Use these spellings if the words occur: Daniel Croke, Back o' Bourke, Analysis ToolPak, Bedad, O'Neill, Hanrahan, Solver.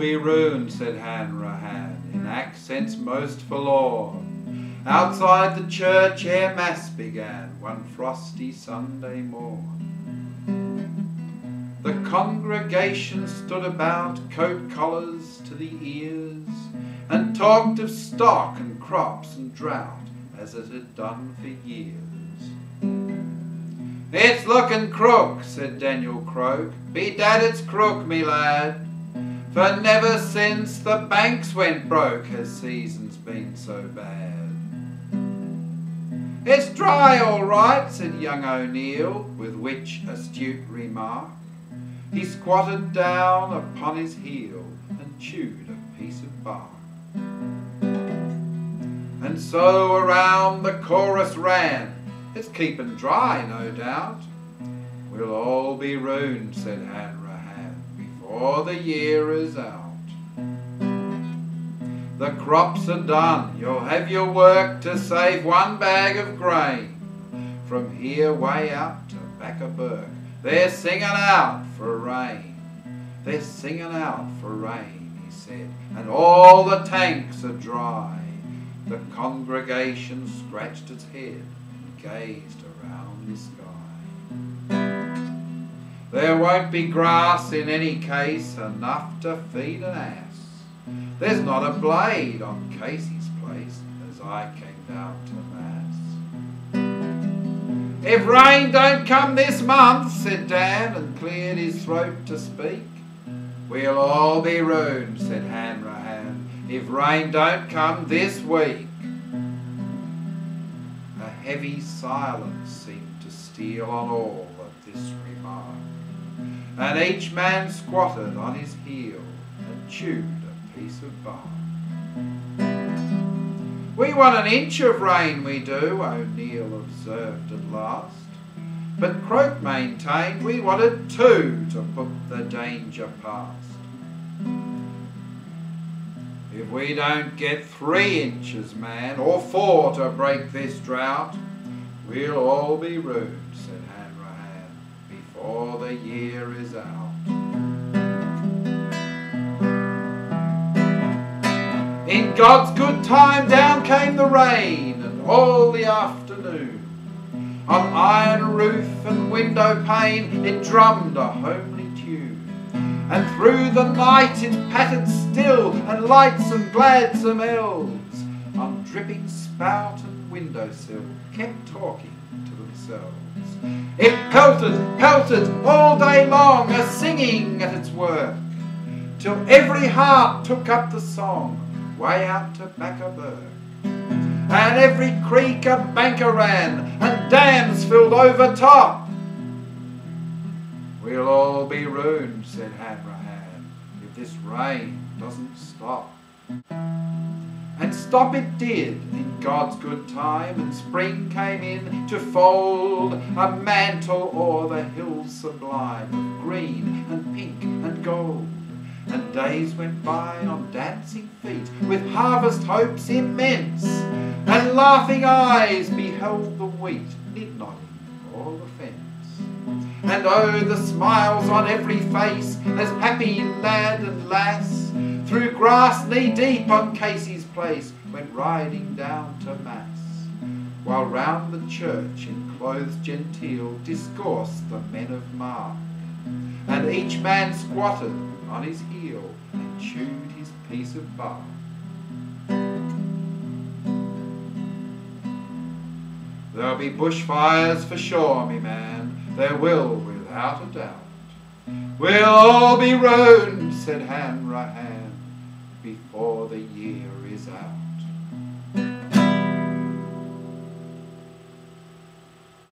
be ruined," said Hanrahan, in accents most forlorn. Outside the church ere mass began, one frosty Sunday morn. The congregation stood about, coat collars to the ears, and talked of stock and crops and drought, as it had done for years. "It's looking crook," said Daniel Croke. "Bedad it's crook, me lad, for never since the banks went broke has seasons been so bad." "It's dry all right," said young O'Neill, with which astute remark he squatted down upon his heel and chewed a piece of bark. And so around the chorus ran, "It's keeping dry, no doubt." "We'll all be ruined," said Hanrahan, "before the year is out. The crops are done, you'll have your work to save one bag of grain. From here way up to Back o' Bourke, they're singing out for rain. They're singing out for rain," he said, "and all the tanks are dry." The congregation scratched its head and gazed around the sky. "There won't be grass in any case enough to feed an ass. There's not a blade on Casey's place as I came down to mass." "If rain don't come this month," said Dan, and cleared his throat to speak. "We'll all be ruined," said Hanrahan, "if rain don't come this week." A heavy silence seemed to steal on all at this remark, and each man squatted on his heel and chewed a piece of bark. "We want an inch of rain, we do," O'Neill observed at last, but Croke maintained we wanted 2 to put the danger past. "If we don't get 3 inches, man, or 4 to break this drought, we'll all be ruined," said Hanrahan, "before the year is out." In God's good time down came the rain, and all the afternoon, on iron roof and window pane, it drummed a homely tune. And through the night it pattered still, and lights and gladsome elves on dripping spout and windowsill kept talking to themselves. It pelted, pelted all day long, a singing at its work, till every heart took up the song, way out to Back o' Bourke. And every creek a banker ran, and dams filled over top. "We'll all be ruined," said Hanrahan, "if this rain doesn't stop." And stop it did in God's good time, and spring came in to fold a mantle o'er the hills sublime of green and pink and gold. And days went by on dancing feet, with harvest hopes immense, and laughing eyes beheld the wheat knitting o'er the fence. And oh, the smiles on every face, as happy lad and lass through grass knee-deep on Casey's place went riding down to mass, while round the church in clothes genteel discoursed the men of mark, and each man squatted on his heel and chewed his piece of bark. "There'll be bushfires for sure, me man, there will, without a doubt. We'll all be ruined," said Hanrahan, "before the year is out."